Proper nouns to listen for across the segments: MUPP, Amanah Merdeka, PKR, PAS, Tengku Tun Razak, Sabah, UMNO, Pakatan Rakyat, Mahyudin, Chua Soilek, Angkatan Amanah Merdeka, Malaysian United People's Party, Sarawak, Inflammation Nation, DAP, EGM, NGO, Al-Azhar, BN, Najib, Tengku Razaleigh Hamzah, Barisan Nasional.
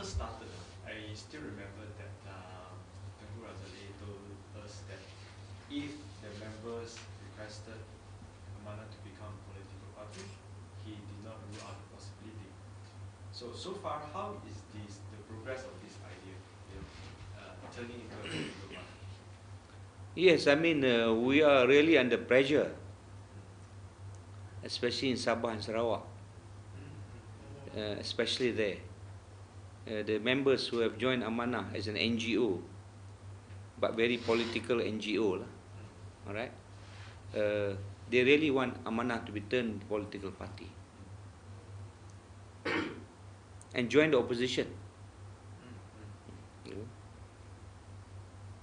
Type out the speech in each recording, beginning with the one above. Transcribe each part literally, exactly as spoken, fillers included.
first started, I still remember that uh, Tengku Razaleigh told us that if the members requested Amanah to become a political party, he did not rule out the possibility. So, so far, how is this the progress of this idea, you know, uh, turning into a political party? Yes, I mean, uh, we are really under pressure, especially in Sabah and Sarawak, uh, especially there. Uh, the members who have joined Amanah as an N G O, but very political N G O, all right? Uh, they really want Amanah to be turned political party and join the opposition. You know?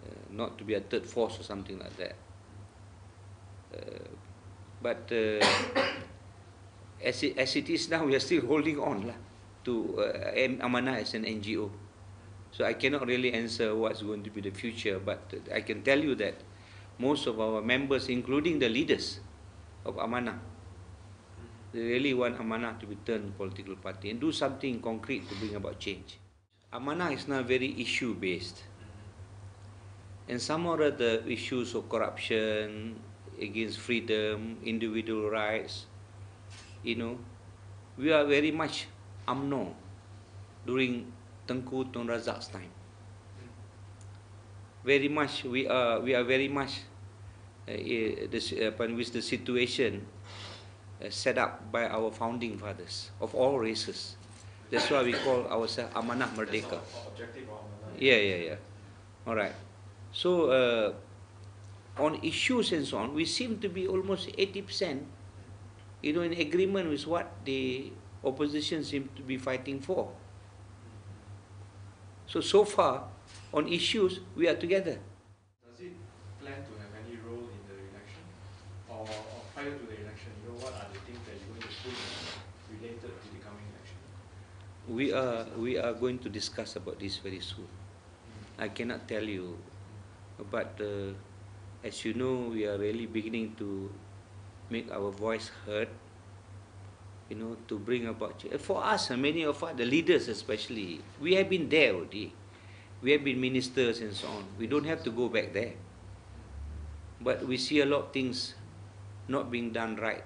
Uh, not to be a third force or something like that. Uh, but uh, as, it, as it is now, we are still holding on lah, to uh, Amanah as an N G O. So I cannot really answer what's going to be the future, but I can tell you that most of our members, including the leaders of Amanah, they really want Amanah to be turned political party and do something concrete to bring about change. Amanah is now very issue-based. And some of the issues of corruption, against freedom, individual rights, you know, we are very much U M N O during Tengku Tun Razak's time. Very much, we are we are very much uh, this, uh, with the situation uh, set up by our founding fathers of all races. That's why we call ourselves Amanah Merdeka. Yeah, yeah, yeah. All right. So uh, on issues and so on, we seem to be almost eighty percent, you know, in agreement with what the opposition seem to be fighting for. So, so far, on issues, we are together. Does it plan to have any role in the election? Or, or prior to the election, you know, what are the things that you're going to put related to the coming election? We are, we are going to discuss about this very soon. Mm. I cannot tell you, but uh, as you know, we are really beginning to make our voice heard, you know, to bring about change. For us, many of us, the leaders especially, we have been there already. We have been ministers and so on. We don't have to go back there. But we see a lot of things not being done right.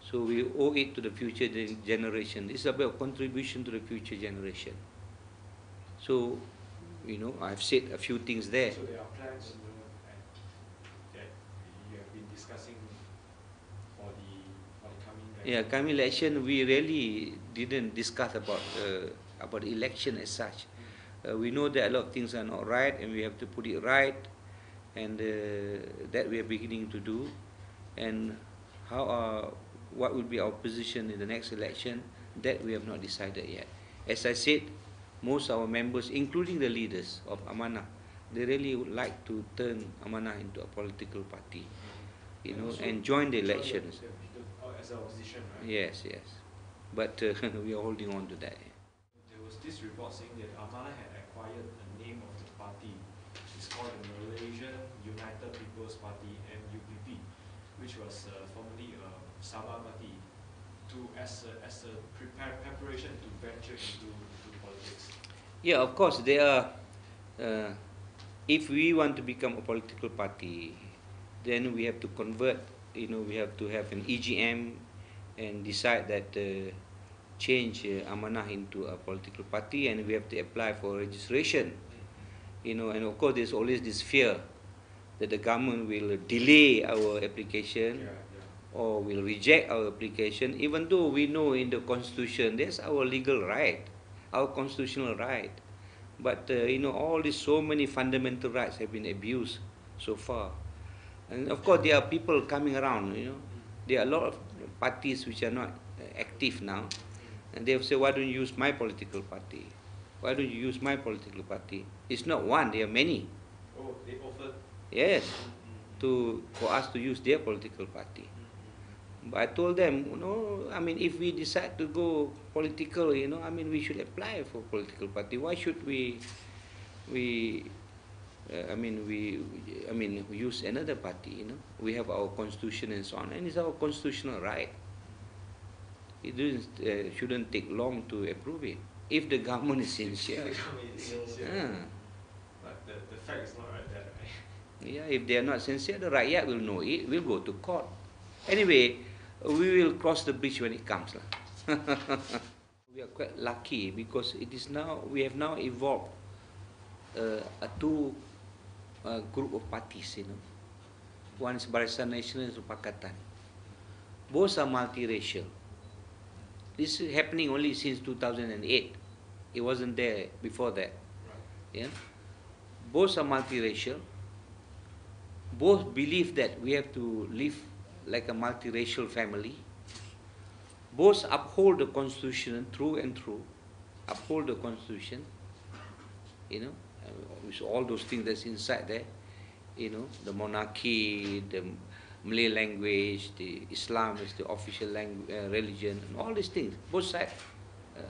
So we owe it to the future generation. It's about contribution to the future generation. So, you know, I've said a few things there. So there are plans that you have been discussing. Yeah, coming election, we really didn't discuss about uh, about election as such. Uh, we know that a lot of things are not right, and we have to put it right, and uh, that we are beginning to do. And how are, what would be our position in the next election? That we have not decided yet. As I said, most of our members, including the leaders of Amanah, they really would like to turn Amanah into a political party, you know, and join the elections. Opposition, right? Yes, yes. But uh, we are holding on to that. There was this report saying that Amanah had acquired the name of the party. It's called the Malaysian United People's Party, M U P P, which was uh, formerly a Sabah party, to, as a, as a prepare, preparation to venture into, into politics. Yeah, of course, they are. Uh, if we want to become a political party, then we have to convert. You know, we have to have an E G M and decide that uh, change uh, Amanah into a political party, and we have to apply for registration. You know, and of course, there's always this fear that the government will delay our application, yeah, yeah, or will reject our application, even though we know in the constitution that's our legal right, our constitutional right. But uh, you know, all these so many fundamental rights have been abused so far. And of course, there are people coming around, you know. There are a lot of parties which are not active now. And they'll say, why don't you use my political party? Why don't you use my political party? It's not one, there are many. Oh, they offered? Yes, to, for us to use their political party. But I told them, you know, I mean, if we decide to go political, you know, I mean, we should apply for political party. Why should we... we Uh, I mean, we, I mean, we use another party, you know. We have our constitution and so on, and it's our constitutional right. It doesn't, uh, shouldn't take long to approve it. if the government is sincere. Yeah. But the, the fact is not like that, right? Yeah, if they are not sincere, the rakyat will know it, will go to court. Anyway, we will cross the bridge when it comes. We are quite lucky because it is now, we have now evolved uh, a two uh, group of parties, you know. One is Barisan Nasional, is Pakatan. Both are multiracial. This is happening only since two thousand eight. It wasn't there before that. Yeah? Both are multiracial. Both believe that we have to live like a multiracial family. Both uphold the constitution through and through. Uphold the constitution. You know, with all those things that's inside there. You know, the monarchy, the Malay language, the Islam is the official language, uh, religion, and all these things. Both sides, uh,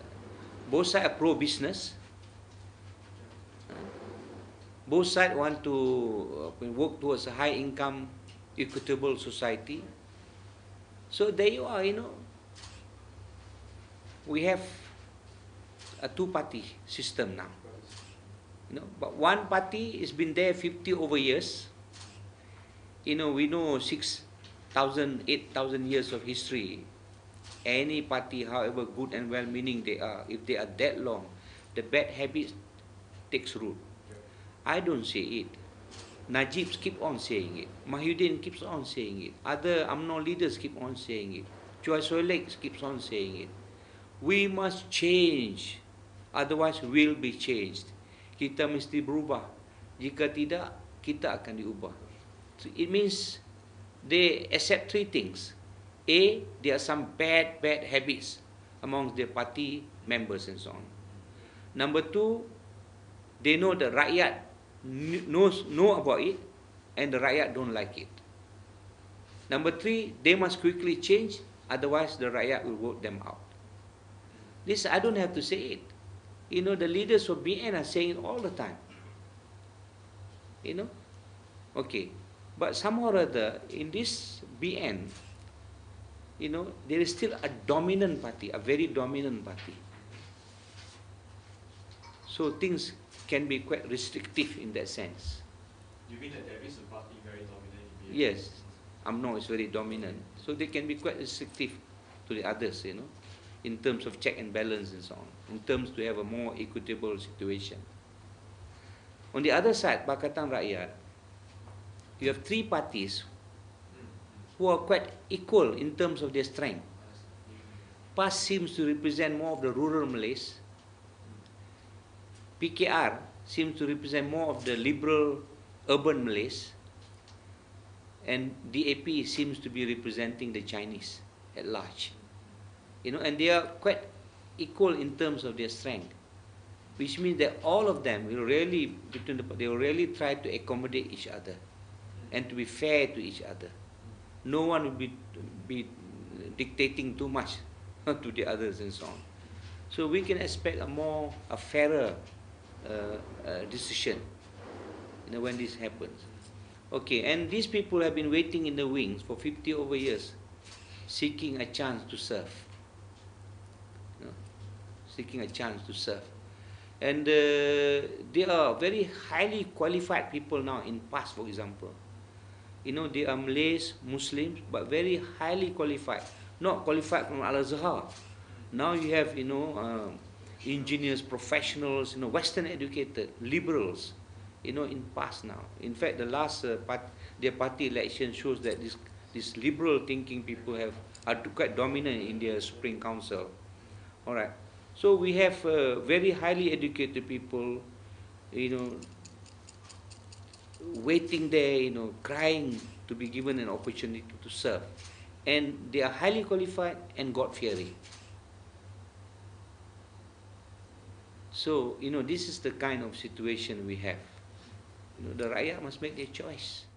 both sides are pro-business. Uh, both sides want to uh, work towards a high-income, equitable society. So there you are, you know. We have a two-party system now. You know, but one party has been there fifty over years. You know, we know six thousand, eight thousand years of history. Any party, however good and well-meaning they are, if they are that long, the bad habits takes root. I don't say it. Najib keep on saying it. Mahyudin keeps on saying it. Other U M N O leaders keep on saying it. Chua Soilek keeps on saying it. We must change, otherwise we'll be changed. Kita mesti berubah. Jika tidak, kita akan diubah. So it means they accept three things. A, there are some bad, bad habits amongst their party members and so on. Number two, they know the rakyat knows, know about it and the rakyat don't like it. Number three, they must quickly change, otherwise the rakyat will vote them out. This, I don't have to say it. You know, the leaders of B N are saying it all the time. You know? Okay. But somehow or other, in this B N, you know, there is still a dominant party, a very dominant party. So things can be quite restrictive in that sense. You mean that there is a party very dominant in B N? Yes. U M N O is very dominant. So they can be quite restrictive to the others, you know, in terms of check and balance and so on, in terms to have a more equitable situation. On the other side, Pakatan Rakyat, you have three parties who are quite equal in terms of their strength. P A S seems to represent more of the rural Malays. P K R seems to represent more of the liberal urban Malays. And D A P seems to be representing the Chinese at large. You know, and they are quite equal in terms of their strength, which means that all of them will really, between the, they will really try to accommodate each other and to be fair to each other. No one will be, be dictating too much to the others and so on. So we can expect a more, a fairer uh, uh, decision, you know, when this happens. Okay, and these people have been waiting in the wings for fifty over years, seeking a chance to serve. Seeking a chance to serve. And uh, they are very highly qualified people now in P A S, for example. You know, they are Malays, Muslims, but very highly qualified. Not qualified from Al-Azhar. Now you have, you know, uh, engineers, professionals, you know, Western educated, liberals, you know, in P A S now. In fact, the last uh, part, their party election shows that this, this liberal thinking people have are quite dominant in their Supreme Council. All right. So we have uh, very highly educated people, you know, waiting there, you know, crying to be given an opportunity to serve. And they are highly qualified and God-fearing. So, you know, this is the kind of situation we have. You know, the rakyat must make their choice.